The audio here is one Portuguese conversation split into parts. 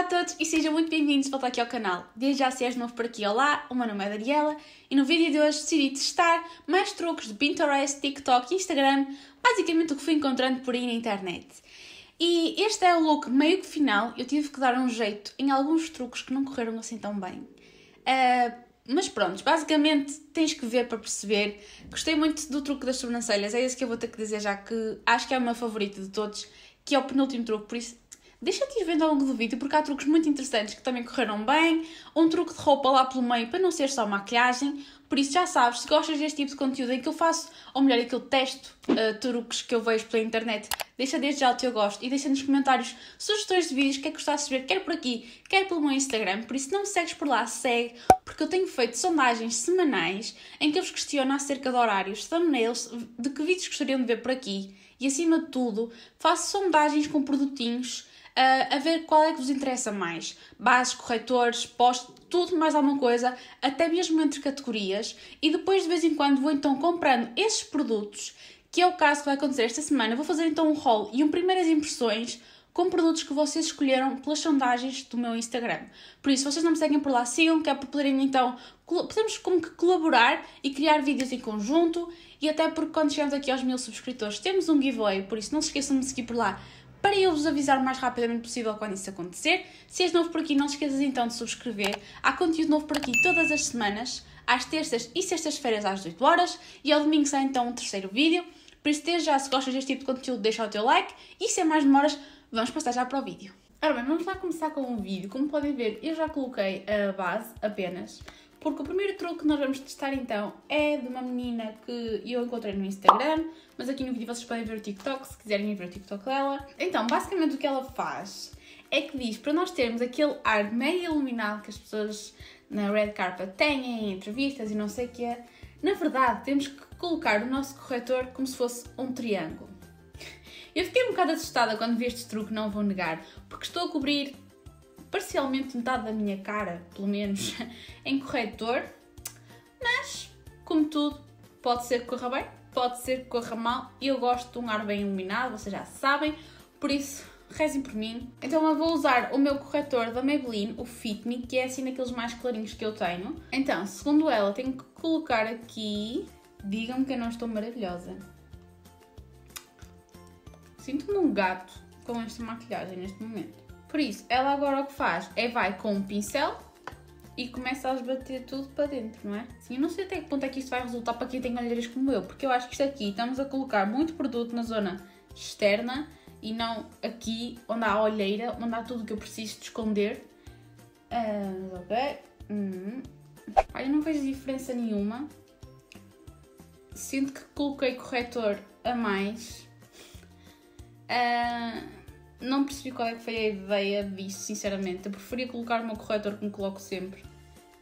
Olá a todos e sejam muito bem-vindos de volta aqui ao canal. Desde já, se és novo por aqui, olá, o meu nome é Daniela e no vídeo de hoje decidi testar mais truques de Pinterest, TikTok e Instagram, basicamente o que fui encontrando por aí na internet. E este é o look meio que final, eu tive que dar um jeito em alguns truques que não correram assim tão bem. Mas pronto, basicamente tens que ver para perceber. Gostei muito do truque das sobrancelhas, é esse que eu vou ter que dizer já que acho que é o meu favorito de todos, que é o penúltimo truque, por isso deixa-te ir vendo ao longo do vídeo porque há truques muito interessantes que também correram bem, um truque de roupa lá pelo meio para não ser só maquilhagem, por isso já sabes, se gostas deste tipo de conteúdo em que eu faço, ou melhor, em que eu testo truques que eu vejo pela internet, deixa desde já o teu gosto e deixa nos comentários sugestões de vídeos que é que gostaste de ver, quer por aqui, quer pelo meu Instagram. Por isso, não me segues por lá, segue, porque eu tenho feito sondagens semanais em que eu vos questiono acerca de horários, thumbnails, de que vídeos gostariam de ver por aqui e, acima de tudo, faço sondagens com produtinhos a ver qual é que vos interessa mais. Bases, corretores, post, tudo mais alguma coisa, até mesmo entre categorias. E depois, de vez em quando, vou então comprando esses produtos, que é o caso que vai acontecer esta semana. Vou fazer então um haul e um primeiras impressões com produtos que vocês escolheram pelas sondagens do meu Instagram. Por isso, se vocês não me seguem por lá, sigam, que é para poderem então, podemos como que colaborar e criar vídeos em conjunto, e até porque quando chegamos aqui aos 1000 subscritores temos um giveaway, por isso não se esqueçam de me seguir por lá para eu vos avisar o mais rapidamente possível quando isso acontecer. Se és novo por aqui, não te esqueças então de subscrever. Há conteúdo novo por aqui todas as semanas, às terças e sextas-feiras às 8 horas, e ao domingo sai então um terceiro vídeo. Por isso, desde já, se gostas deste tipo de conteúdo, deixa o teu like e, sem mais demoras, vamos passar já para o vídeo. Ora bem, vamos lá começar com o vídeo. Como podem ver, eu já coloquei a base apenas, porque o primeiro truque que nós vamos testar então é de uma menina que eu encontrei no Instagram, mas aqui no vídeo vocês podem ver o TikTok, se quiserem ver o TikTok dela. Então, basicamente o que ela faz é que diz para nós termos aquele ar meio iluminado que as pessoas na red carpet têm em entrevistas e não sei o que é. Na verdade, temos que colocar o nosso corretor como se fosse um triângulo. Eu fiquei um bocado assustada quando vi este truque, não vou negar, porque estou a cobrir parcialmente metade da minha cara, pelo menos, em corretor, mas, como tudo, pode ser que corra bem, pode ser que corra mal, eu gosto de um ar bem iluminado, vocês já sabem, por isso, rezem por mim. Então eu vou usar o meu corretor da Maybelline, o Fit Me, que é assim daqueles mais clarinhos que eu tenho. Então, segundo ela, tenho que colocar aqui, digam-me que eu não estou maravilhosa. Sinto-me um gato com esta maquilhagem neste momento. Por isso, ela agora o que faz é vai com um pincel e começa a esbater tudo para dentro, não é? Assim, eu não sei até que ponto é que isto vai resultar para quem tem olheiras como eu, porque eu acho que isto aqui, estamos a colocar muito produto na zona externa e não aqui onde há a olheira, onde há tudo que eu preciso de esconder. Ok. Eu não vejo diferença nenhuma. Sinto que coloquei corretor a mais. Não percebi qual é que foi a ideia disso, sinceramente. Eu preferia colocar o meu corretor que me coloco sempre,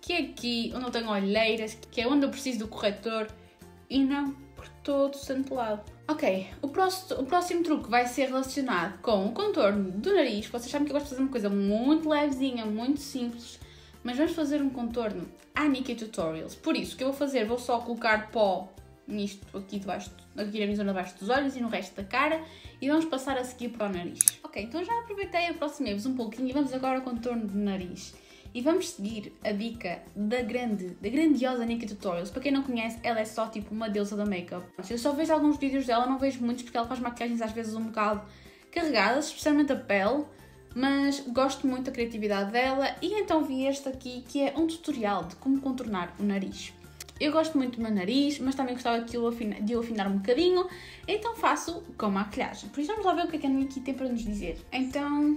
que é aqui onde eu tenho olheiras, que é onde eu preciso do corretor, e não por todo o santo lado. Ok, o próximo truque vai ser relacionado com o contorno do nariz. Vocês sabem que eu gosto de fazer uma coisa muito levezinha, muito simples, mas vamos fazer um contorno à Nikkie Tutorials. Por isso, o que eu vou fazer, vou só colocar pó nisto aqui debaixo, aqui na minha zona abaixo dos olhos e no resto da cara, e vamos passar a seguir para o nariz. Ok, então já aproveitei e aproximei-vos um pouquinho e vamos agora ao contorno do nariz. E vamos seguir a dica da grandiosa Nikkie Tutorials. Para quem não conhece, ela é só tipo uma deusa da make-up. Eu só vejo alguns vídeos dela, não vejo muitos, porque ela faz maquiagens às vezes um bocado carregadas, especialmente a pele, mas gosto muito da criatividade dela. E então vi este aqui, que é um tutorial de como contornar o nariz. Eu gosto muito do meu nariz, mas também gostava de o afinar um bocadinho, então faço com maquilhagem. Por isso vamos lá ver o que é que a Nikkie tem para nos dizer. Então,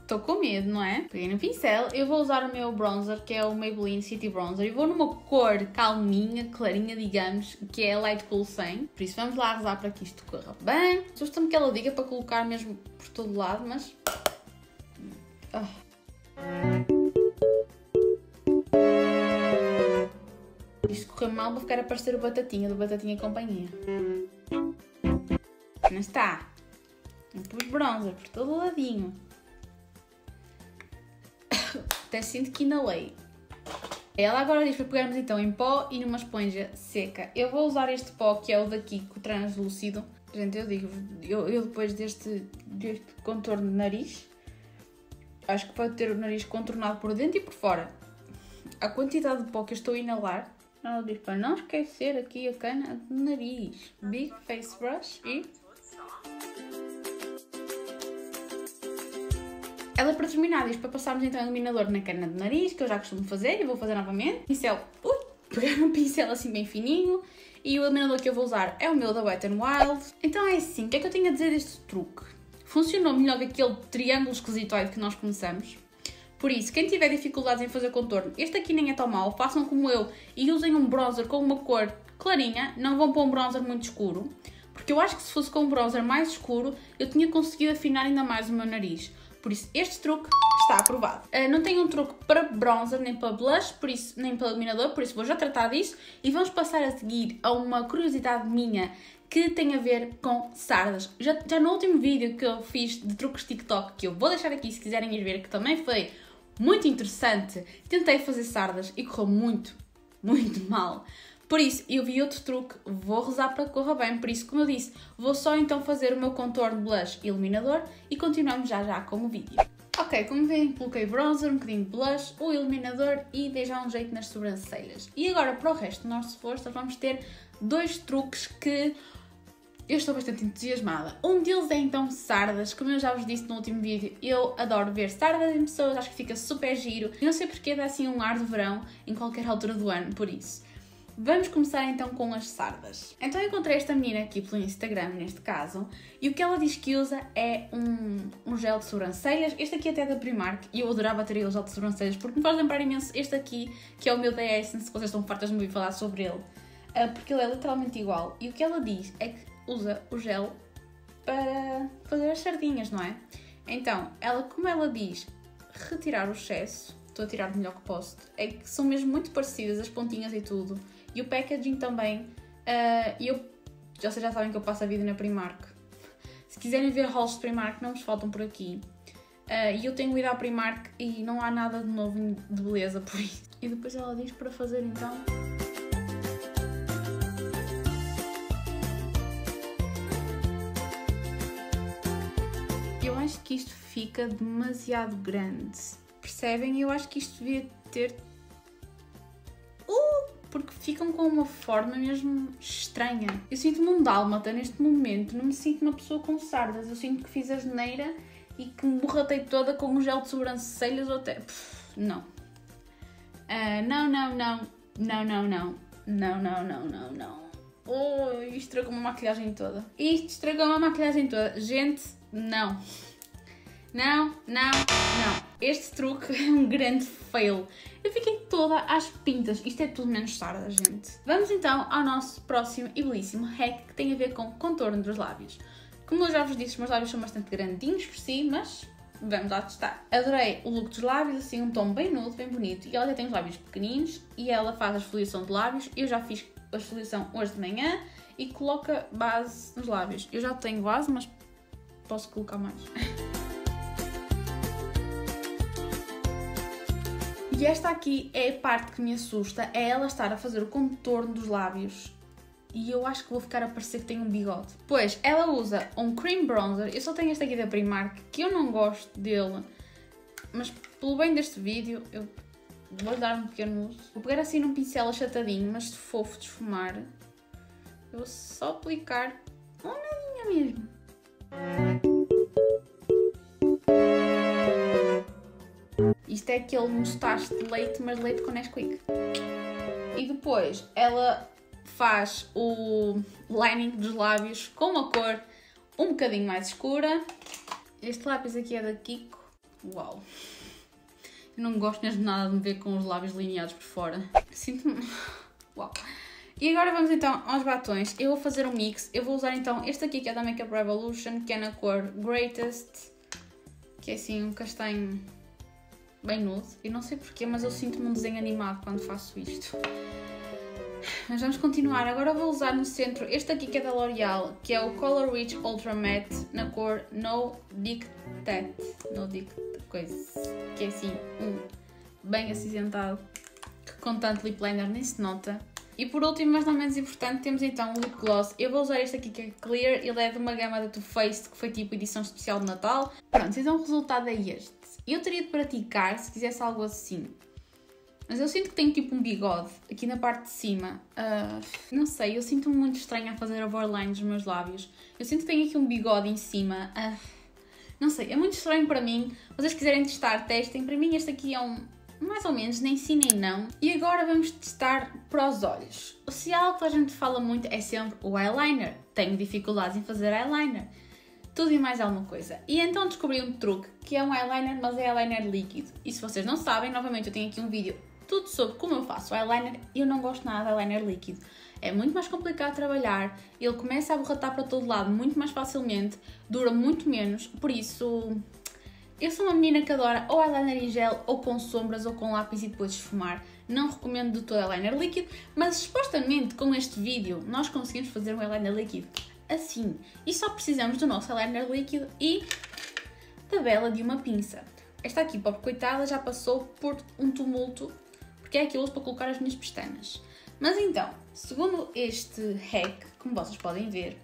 estou com medo, não é? Peguei no pincel, eu vou usar o meu bronzer, que é o Maybelline City Bronzer, e vou numa cor calminha, clarinha, digamos, que é Light Cool 100. Por isso vamos lá rezar para que isto corra bem. Sugestão-me que ela diga para colocar mesmo por todo lado, mas... Isto correu mal, vou ficar a parecer o Batatinha, do Batatinha Companhia. Não está. Eu pus bronzer por todo o ladinho. Até sinto que inalei. Ela agora diz para pegarmos então em pó e numa esponja seca. Eu vou usar este pó, que é o da Kiko, translúcido. Gente, eu digo, eu depois deste contorno de nariz, Acho que pode ter o nariz contornado por dentro e por fora. A quantidade de pó que eu estou a inalar. Ela diz para não esquecer aqui a cana de nariz. Big Face Brush e... Ela, para terminar, diz para passarmos então o iluminador na cana de nariz, que eu já costumo fazer e vou fazer novamente. Pincel. Pegar um pincel assim bem fininho. E o iluminador que eu vou usar é o meu da Wet n Wild. Então é assim, o que é que eu tenho a dizer deste truque? Funcionou melhor que aquele triângulo esquisitoide que nós começamos. Por isso, quem tiver dificuldades em fazer contorno, este aqui nem é tão mau. Façam como eu e usem um bronzer com uma cor clarinha. Não vão para um bronzer muito escuro. Porque eu acho que se fosse com um bronzer mais escuro, eu tinha conseguido afinar ainda mais o meu nariz. Por isso, este truque está aprovado. Não tenho um truque para bronzer, nem para blush, por isso, nem para iluminador, por isso vou já tratar disto. E vamos passar a seguir a uma curiosidade minha que tem a ver com sardas. Já no último vídeo que eu fiz de truques TikTok, que eu vou deixar aqui se quiserem ir ver, que também foi muito interessante, tentei fazer sardas e correu muito, muito mal. Por isso, eu vi outro truque, vou rezar para que corra bem, por isso, como eu disse, vou só então fazer o meu contorno blush e iluminador e continuamos já com o vídeo. Ok, como veem, coloquei bronzer, um bocadinho de blush, o iluminador e dei já um jeito nas sobrancelhas. E agora, para o resto do nosso esforço, nós vamos ter dois truques que eu estou bastante entusiasmada. Um deles é então sardas, como eu já vos disse no último vídeo, eu adoro ver sardas em pessoas, acho que fica super giro. Não sei porque dá assim um ar de verão em qualquer altura do ano, por isso. Vamos começar então com as sardas. Então eu encontrei esta menina aqui pelo Instagram, neste caso, e o que ela diz que usa é um gel de sobrancelhas. Este aqui até é da Primark e eu adorava ter ele, gel de sobrancelhas, porque me faz lembrar imenso este aqui, que é o meu da Essence, vocês estão fartas de me ouvir falar sobre ele, porque ele é literalmente igual. E o que ela diz é que usa o gel para fazer as sardinhas, não é? Então, ela, como ela diz, retirar o excesso, estou a tirar o melhor que posso, é que são mesmo muito parecidas as pontinhas e tudo. E o packaging também, vocês já sabem que eu passo a vida na Primark. Se quiserem ver hauls de Primark, não vos faltam por aqui. E eu tenho ido à Primark e não há nada de novo de beleza por isso. E depois ela diz para fazer então... Eu acho que isto fica demasiado grande. Percebem? Eu acho que isto devia ter... Porque ficam com uma forma mesmo estranha. Eu sinto-me um dálmata neste momento, não me sinto uma pessoa com sardas, eu sinto que fiz a geneira e que me borratei toda com um gel de sobrancelhas ou até... não. Não. Oh, isto estragou-me a maquilhagem toda. Gente, não. Não. Este truque é um grande fail. Eu fiquei toda às pintas. Isto é tudo menos sarda, gente. Vamos então ao nosso próximo e belíssimo hack que tem a ver com contorno dos lábios. Como eu já vos disse, os meus lábios são bastante grandinhos por si, mas vamos lá testar. Adorei o look dos lábios, assim um tom bem nude, bem bonito. E ela já tem os lábios pequeninos e ela faz a esfoliação de lábios. Eu já fiz a esfoliação hoje de manhã e coloca base nos lábios. Eu já tenho base, mas posso colocar mais. E esta aqui é a parte que me assusta, é ela estar a fazer o contorno dos lábios e eu acho que vou ficar a parecer que tenho um bigode. Pois, ela usa um cream bronzer, eu só tenho este aqui da Primark, que eu não gosto dele, mas pelo bem deste vídeo eu vou dar um pequeno uso. Vou pegar assim num pincel achatadinho, mas de fofo de esfumar, eu vou só aplicar uma nadinha mesmo. Isto é aquele mostacho de leite, mas leite com Nesquik. E depois ela faz o lining dos lábios com uma cor um bocadinho mais escura. Este lápis aqui é da Kiko. Uau! Eu não gosto mesmo nada de me ver com os lábios delineados por fora. Sinto-me... Uau! E agora vamos então aos batons. Eu vou fazer um mix. Eu vou usar então este aqui que é da Makeup Revolution, que é na cor Greatest, que é assim um castanho... bem nude. Eu não sei porquê, mas eu sinto-me um desenho animado quando faço isto. Mas vamos continuar. Agora vou usar no centro este aqui que é da L'Oreal, que é o Color Rich Ultra Matte na cor No Dictate. No Dictate, coisa. Que é assim, bem acinzentado, que com tanto lip liner nem se nota. E por último, mas não menos importante, temos então o lip gloss. Eu vou usar este aqui que é Clear, ele é de uma gama da Too Faced, que foi tipo edição especial de Natal. Pronto, então o resultado é este. Eu teria de praticar se quisesse algo assim. Mas eu sinto que tenho tipo um bigode aqui na parte de cima. Não sei, eu sinto-me muito estranha a fazer a borderline dos meus lábios. Eu sinto que tenho aqui um bigode em cima. Não sei, é muito estranho para mim. Vocês quiserem testar, testem. Para mim este aqui é um mais ou menos, nem sim nem não. E agora vamos testar para os olhos. Se há algo que a gente fala muito é sempre o eyeliner. Tenho dificuldades em fazer eyeliner. Tudo e mais alguma coisa. E então descobri um truque que é um eyeliner, mas é eyeliner líquido. E se vocês não sabem, novamente eu tenho aqui um vídeo tudo sobre como eu faço eyeliner. Eu não gosto nada de eyeliner líquido. É muito mais complicado trabalhar, ele começa a borratar para todo lado muito mais facilmente, dura muito menos, por isso... Eu sou uma menina que adora ou eyeliner em gel, ou com sombras, ou com lápis e depois esfumar. Não recomendo de todo eyeliner líquido, mas supostamente com este vídeo nós conseguimos fazer um eyeliner líquido assim. E só precisamos do nosso eyeliner líquido e da bela de uma pinça. Esta aqui, pobre coitada, já passou por um tumulto, porque é a que eu uso para colocar as minhas pestanas. Mas então, segundo este hack, como vocês podem ver,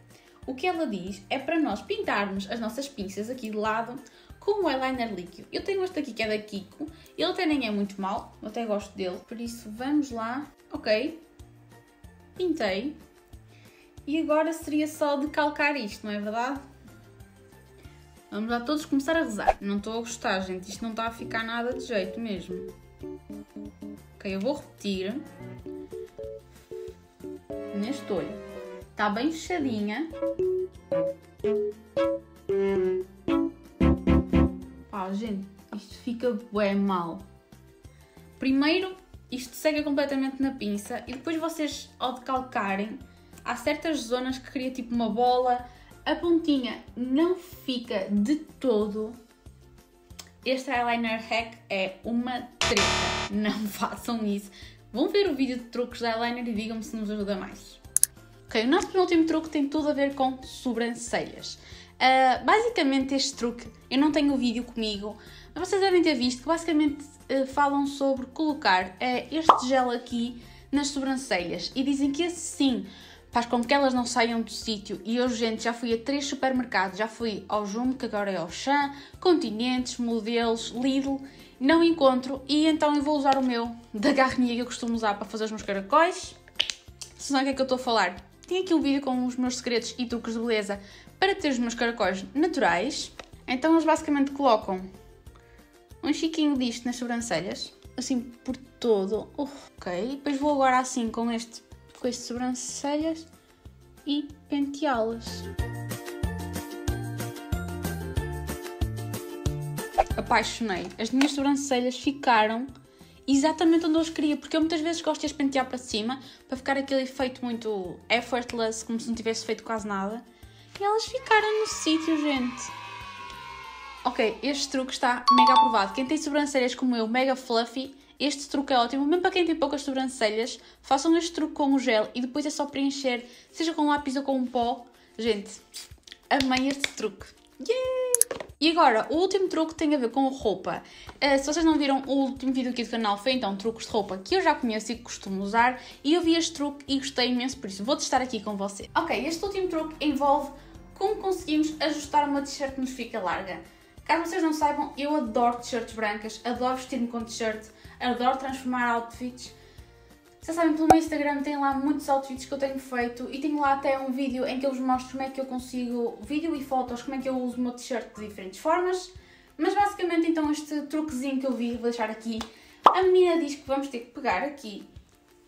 o que ela diz é para nós pintarmos as nossas pinças aqui de lado com o eyeliner líquido. Eu tenho este aqui que é da Kiko, ele até nem é muito mau, eu até gosto dele, por isso vamos lá. Ok, pintei. E agora seria só decalcar isto, não é verdade? Vamos lá todos começar a rezar. Não estou a gostar, gente, isto não está a ficar nada de jeito mesmo. Ok, eu vou repetir. Neste olho. Está bem fechadinha. Pá, gente, isto fica bué mal. Primeiro, isto seca completamente na pinça e depois vocês, ao decalcarem, há certas zonas que cria tipo uma bola. A pontinha não fica de todo. Este eyeliner hack é uma treta. Não façam isso. Vão ver o vídeo de truques de eyeliner e digam-me se nos ajuda mais. Ok, o nosso penúltimo truque tem tudo a ver com sobrancelhas. Basicamente este truque, eu não tenho o vídeo comigo, mas vocês devem ter visto que basicamente falam sobre colocar este gel aqui nas sobrancelhas e dizem que esse sim faz com que elas não saiam do sítio. E eu, gente, já fui a 3 supermercados, já fui ao Jumbo, que agora é ao Chan, Continentes, Modelos, Lidl, não encontro, e então eu vou usar o meu da Garnier que eu costumo usar para fazer os meus caracóis. Se não, o que é que eu estou a falar? Tem aqui um vídeo com os meus segredos e truques de beleza para ter os meus caracóis naturais. Então eles basicamente colocam um chiquinho disto nas sobrancelhas, assim por todo. Ok, depois vou agora assim com este... com as sobrancelhas e penteá-las. Apaixonei. As minhas sobrancelhas ficaram exatamente onde eu as queria, porque eu muitas vezes gosto de as pentear para cima, para ficar aquele efeito muito effortless, como se não tivesse feito quase nada. E elas ficaram no sítio, gente. Ok, este truque está mega aprovado. Quem tem sobrancelhas como eu, mega fluffy, este truque é ótimo, mesmo para quem tem poucas sobrancelhas, façam este truque com o gel e depois é só preencher, seja com lápis ou com um pó. Gente, amei este truque. Yeah! E agora, o último truque tem a ver com roupa. Se vocês não viram o último vídeo aqui do canal, foi então truques de roupa que eu já conheço e que costumo usar. E eu vi este truque e gostei imenso, por isso vou testar aqui com vocês. Ok, este último truque envolve como conseguimos ajustar uma t-shirt que nos fica larga. Caso vocês não saibam, eu adoro t-shirts brancas, adoro vestir-me com t-shirt, adoro transformar outfits. Vocês sabem, pelo meu Instagram tem lá muitos outfits que eu tenho feito e tenho lá até um vídeo em que eu vos mostro como é que eu consigo, vídeo e fotos, como é que eu uso o meu t-shirt de diferentes formas. Mas basicamente então este truquezinho que eu vi, vou deixar aqui. A menina diz que vamos ter que pegar aqui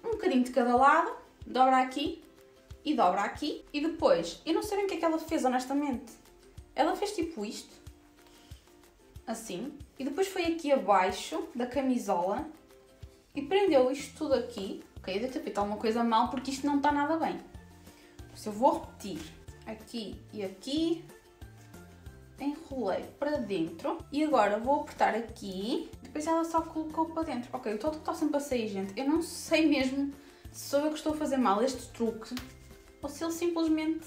um bocadinho de cada lado, dobra aqui e depois, eu não sei bem o que é que ela fez honestamente. Ela fez tipo isto. Assim, e depois foi aqui abaixo da camisola e prendeu isto tudo aqui. Ok, eu devo ter feito alguma coisa mal porque isto não está nada bem. Por isso eu vou repetir aqui e aqui, enrolei para dentro e agora vou apertar aqui, depois ela só colocou para dentro. Ok, o todo está sempre a sair, gente, eu não sei mesmo se sou eu que estou a fazer mal este truque ou se ele simplesmente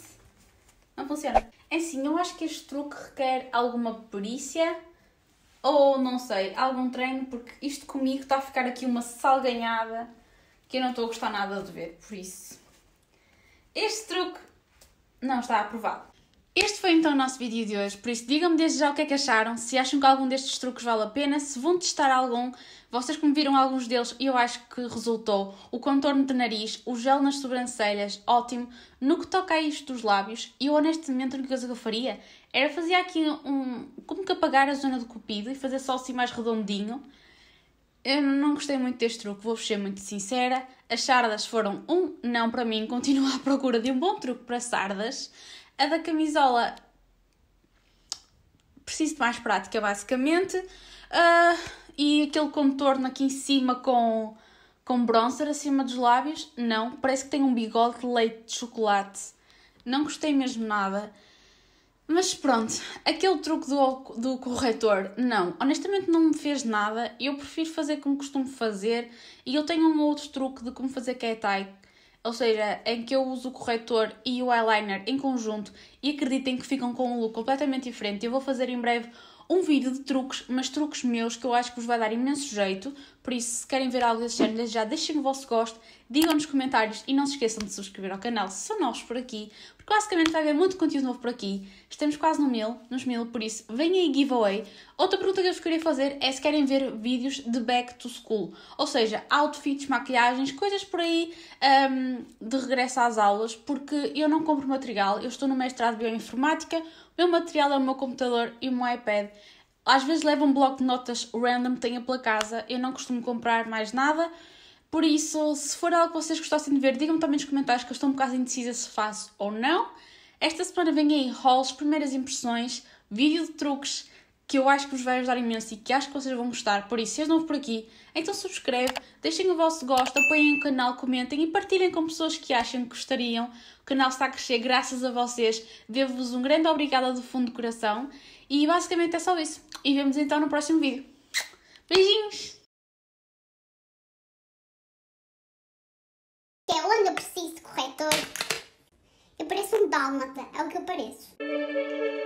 não funciona. É assim, eu acho que este truque requer alguma perícia. Ou, não sei, algum treino, porque isto comigo está a ficar aqui uma salganhada que eu não estou a gostar nada de ver, por isso. Este truque não está aprovado. Este foi então o nosso vídeo de hoje, por isso digam-me desde já o que é que acharam, se acham que algum destes truques vale a pena, se vão testar algum, vocês que me viram alguns deles eu acho que resultou, o contorno de nariz, o gel nas sobrancelhas, ótimo, no que toca a isto dos lábios, eu honestamente a única coisa que eu faria era fazer aqui como que apagar a zona do cupido e fazer só assim mais redondinho. Eu não gostei muito deste truque, vou-vos ser muito sincera. As sardas foram um não para mim, continuo à procura de um bom truque para sardas. A da camisola, preciso de mais prática basicamente. E aquele contorno aqui em cima com bronzer acima dos lábios, não. Parece que tem um bigode de leite de chocolate. Não gostei mesmo nada. Mas pronto, aquele truque do corretor, não. Honestamente não me fez nada, eu prefiro fazer como costumo fazer. E eu tenho um outro truque de como fazer cat eye, ou seja, em que eu uso o corretor e o eyeliner em conjunto e acreditem que ficam com um look completamente diferente. Eu vou fazer em breve um vídeo de truques, mas truques meus que eu acho que vos vai dar imenso jeito. Por isso, se querem ver algo desse género, já deixem o vosso gosto, digam nos comentários e não se esqueçam de subscrever ao canal se são novos por aqui, porque basicamente vai haver muito conteúdo novo por aqui. Estamos quase nos mil, por isso venham aí giveaway. Outra pergunta que eu vos queria fazer é se querem ver vídeos de back to school, ou seja, outfits, maquilhagens, coisas por aí de regresso às aulas, porque eu não compro material, eu estou no mestrado de bioinformática, o meu material é o meu computador e o meu iPad. Às vezes levo um bloco de notas random que tenha pela casa, eu não costumo comprar mais nada, por isso, se for algo que vocês gostassem de ver, digam-me também nos comentários que eu estou um bocado indecisa se faço ou não. Esta semana vem aí hauls, primeiras impressões, vídeo de truques que eu acho que vos vai ajudar imenso e que acho que vocês vão gostar, por isso, se és novo por aqui, então subscreve, deixem o vosso gosto, apoiem o canal, comentem e partilhem com pessoas que acham que gostariam. O canal está a crescer graças a vocês, devo-vos um grande obrigada do fundo do coração e basicamente é só isso. E vemos então no próximo vídeo. Beijinhos! É onde eu preciso de corretor. Eu pareço um dálmata, é o que eu pareço.